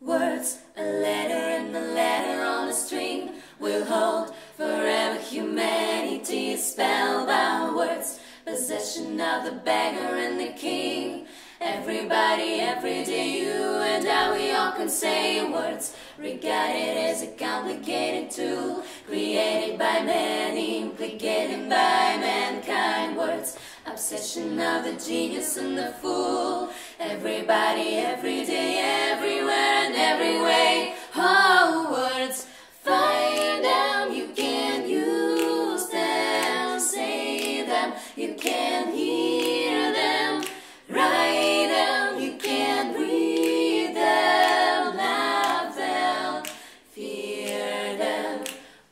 words, a letter and a letter on a string will hold forever humanity spellbound. Words, possession of the beggar and the king. Everybody, every day, you and I, we all can say words. Regarded as a complicated tool, created by man, implicated by mankind. Words, obsession of the genius and the fool. Everybody, every day, everywhere and every way. Oh, words, find them, you can use them. Say them, you can hear them. Write them, you can read them. Love them, fear them.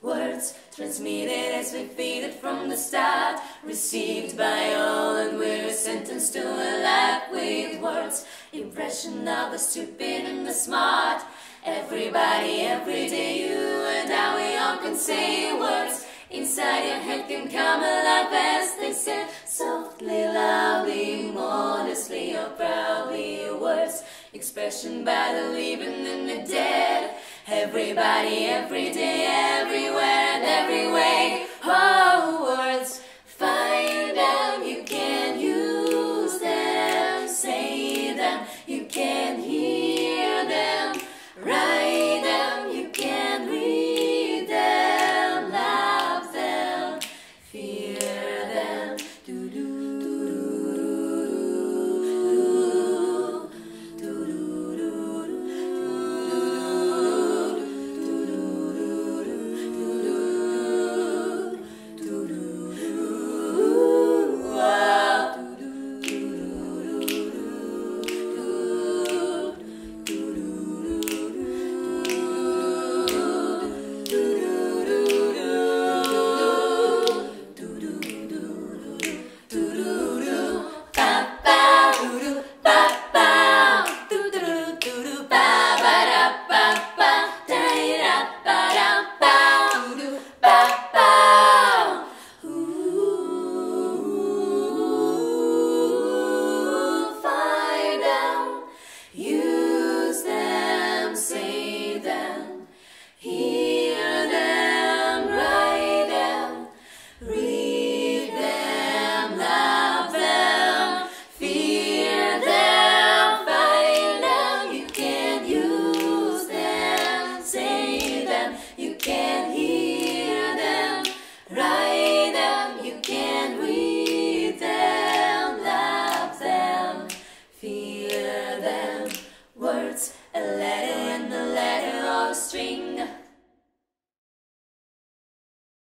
Words, transmitted as we feed it from the start, received by all, and we're sentenced to a life with words. Impression of the stupid and the smart. Everybody, every day, you and I, we all can say words. Inside your head can come alive as they said, softly, loudly, modestly, or proudly. Words, expression by the living and the dead. Everybody, every day, everywhere and every way. Oh, words.